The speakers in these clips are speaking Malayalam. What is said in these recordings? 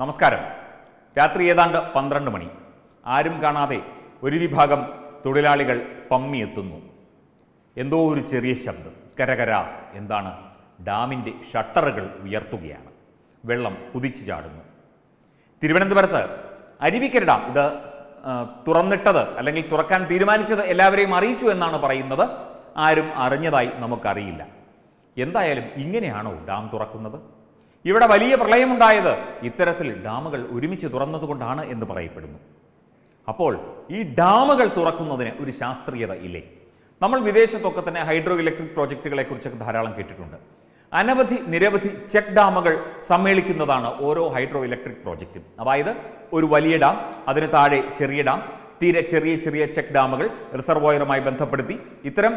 നമസ്കാരം. രാത്രി ഏതാണ്ട് 12 മണി. ആരും കാണാതെ ഒരു വിഭാഗം തൊഴിലാളികൾ പമ്മിയെത്തുന്നു. എന്തോ ഒരു ചെറിയ ശബ്ദം, കരകര. എന്താണ്? ഡാമിൻ്റെ ഷട്ടറുകൾ ഉയർത്തുകയാണ്, വെള്ളം കുതിച്ചു ചാടുന്നു. തിരുവനന്തപുരത്ത് അരുവിക്കര ഡാം ഇത് തുറന്നിട്ടത് അല്ലെങ്കിൽ തുറക്കാൻ തീരുമാനിച്ചത് എല്ലാവരെയും അറിയിച്ചു എന്നാണ് പറയുന്നത്. ആരും അറിഞ്ഞതായി നമുക്കറിയില്ല. എന്തായാലും ഇങ്ങനെയാണോ ഡാം തുറക്കുന്നത്? ഇവിടെ വലിയ പ്രളയമുണ്ടായത് ഇത്തരത്തിൽ ഡാമുകൾ ഒരുമിച്ച് തുറന്നതുകൊണ്ടാണ് എന്ന് പറയപ്പെടുന്നു. അപ്പോൾ ഈ ഡാമുകൾ തുറക്കുന്നതിന് ഒരു ശാസ്ത്രീയത ഇല്ലേ? നമ്മൾ വിദേശത്തൊക്കെ തന്നെ ഹൈഡ്രോ ഇലക്ട്രിക് പ്രോജക്റ്റുകളെ കുറിച്ചൊക്കെ ധാരാളം കേട്ടിട്ടുണ്ട്. നിരവധി ചെക്ക് ഡാമുകൾ സമ്മേളിക്കുന്നതാണ് ഓരോ ഹൈഡ്രോ ഇലക്ട്രിക് പ്രോജക്റ്റും. അതായത് ഒരു വലിയ ഡാം, അതിന് താഴെ ചെറിയ ഡാം, തീരെ ചെറിയ ചെറിയ ചെക്ക് ഡാമുകൾ റിസർവോയറുമായി ബന്ധപ്പെടുത്തി ഇത്തരം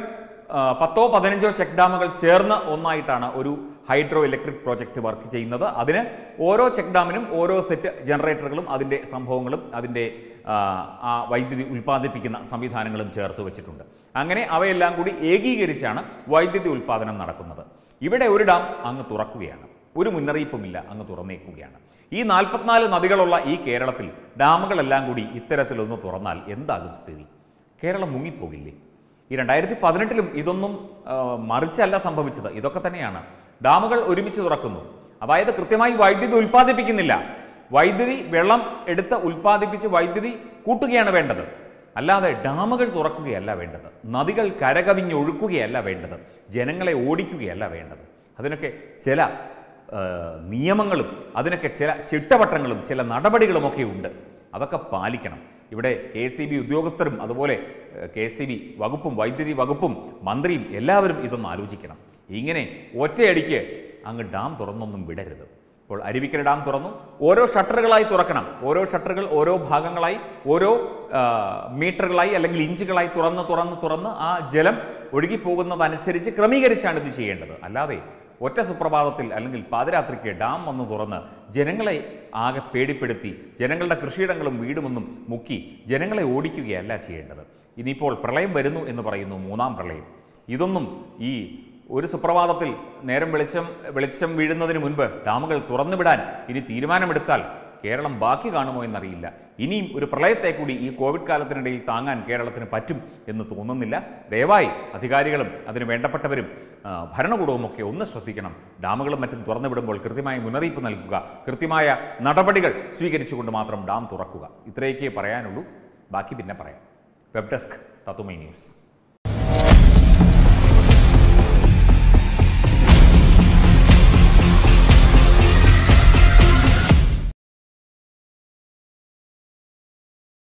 10 or 15 ചെക്ക് ഡാമുകൾ ചേർന്ന് ഒന്നായിട്ടാണ് ഒരു ഹൈഡ്രോ ഇലക്ട്രിക് പ്രോജക്റ്റ് വർക്ക് ചെയ്യുന്നത്. അതിന് ഓരോ ചെക്ക് ഡാമിനും ഓരോ സെറ്റ് ജനറേറ്ററുകളും അതിൻ്റെ സംഭവങ്ങളും അതിൻ്റെ വൈദ്യുതി ഉൽപ്പാദിപ്പിക്കുന്ന സംവിധാനങ്ങളും ചേർത്ത് വെച്ചിട്ടുണ്ട്. അങ്ങനെ അവയെല്ലാം കൂടി ഏകീകരിച്ചാണ് വൈദ്യുതി ഉൽപ്പാദനം നടക്കുന്നത്. ഇവിടെ ഒരു ഡാം അങ്ങ് തുറക്കുകയാണ്, ഒരു മുന്നറിയിപ്പുമില്ല, അങ്ങ് തുറന്നേക്കുകയാണ്. ഈ 44 നദികളുള്ള ഈ കേരളത്തിൽ ഡാമുകളെല്ലാം കൂടി ഇത്തരത്തിലൊന്ന് തുറന്നാൽ എന്താകും സ്ഥിതി? കേരളം മുങ്ങിപ്പോകില്ലേ? ഈ 2018 ഇതൊന്നും മറിച്ചല്ല സംഭവിച്ചത്, ഇതൊക്കെ തന്നെയാണ്. ഡാമുകൾ ഒരുമിച്ച് തുറക്കുന്നു, അതായത് കൃത്യമായി വൈദ്യുതി ഉൽപ്പാദിപ്പിക്കുന്നില്ല. വൈദ്യുതി വെള്ളം എടുത്ത് ഉൽപ്പാദിപ്പിച്ച് വൈദ്യുതി കൂട്ടുകയാണ് വേണ്ടത്, അല്ലാതെ ഡാമുകൾ തുറക്കുകയല്ല വേണ്ടത്. നദികൾ കരകവിഞ്ഞൊഴുക്കുകയല്ല വേണ്ടത്, ജനങ്ങളെ ഓടിക്കുകയല്ല വേണ്ടത്. അതിനൊക്കെ ചില നിയമങ്ങളും അതിനൊക്കെ ചില ചിട്ടവട്ടങ്ങളും ചില നടപടികളുമൊക്കെ ഉണ്ട്, അതൊക്കെ പാലിക്കണം. ഇവിടെ KCB ഉദ്യോഗസ്ഥരും അതുപോലെ KCB വകുപ്പും വൈദ്യുതി വകുപ്പും മന്ത്രിയും എല്ലാവരും ഇതൊന്ന് ആലോചിക്കണം. ഇങ്ങനെ ഒറ്റയടിക്ക് അങ്ങ് ഡാം തുറന്നൊന്നും വിടരുത്. അപ്പോൾ അരുവിക്കര ഡാം തുറന്നു, ഓരോ ഷട്ടറുകളായി തുറക്കണം. ഓരോ ഷട്ടറുകൾ ഓരോ ഭാഗങ്ങളായി ഓരോ മീറ്ററുകളായി അല്ലെങ്കിൽ ഇഞ്ചുകളായി തുറന്ന് തുറന്ന് തുറന്ന് ആ ജലം ഒഴുകിപ്പോകുന്നതനുസരിച്ച് ക്രമീകരിച്ചാണ് ഇത് ചെയ്യേണ്ടത്. അല്ലാതെ ഒറ്റ സുപ്രഭാതത്തിൽ അല്ലെങ്കിൽ പാതിരാത്രിക്ക് ഡാം വന്ന് തുറന്ന് ജനങ്ങളെ ആകെ പേടിപ്പെടുത്തി ജനങ്ങളുടെ കൃഷിയിടങ്ങളും വീടുമൊന്നും മുക്കി ജനങ്ങളെ ഓടിക്കുകയല്ല ചെയ്യേണ്ടത്. ഇനിയിപ്പോൾ പ്രളയം വരുന്നു എന്ന് പറയുന്നു, 3rd പ്രളയം. ഇതൊന്നും ഈ ഒരു സുപ്രഭാതത്തിൽ നേരം വെളിച്ചം വീഴുന്നതിന് മുൻപ് ഡാമുകൾ തുറന്നുവിടാൻ ഇനി തീരുമാനമെടുത്താൽ കേരളം ബാക്കി കാണുമോ എന്നറിയില്ല. ഇനിയും ഒരു പ്രളയത്തെ കൂടി ഈ കോവിഡ് കാലത്തിനിടയിൽ താങ്ങാൻ കേരളത്തിന് പറ്റും എന്ന് തോന്നുന്നില്ല. ദയവായി അധികാരികളും അതിന് വേണ്ടപ്പെട്ടവരും ഭരണകൂടവുമൊക്കെ ഒന്ന് ശ്രദ്ധിക്കണം. ഡാമുകളും മറ്റും തുറന്നുവിടുമ്പോൾ കൃത്യമായ മുന്നറിയിപ്പ് നൽകുക, കൃത്യമായ നടപടികൾ സ്വീകരിച്ചുകൊണ്ട് മാത്രം ഡാം തുറക്കുക. ഇത്രയൊക്കെ പറയാനുള്ളൂ, ബാക്കി പിന്നെ പറയാം. Web desk Tatwamayi news.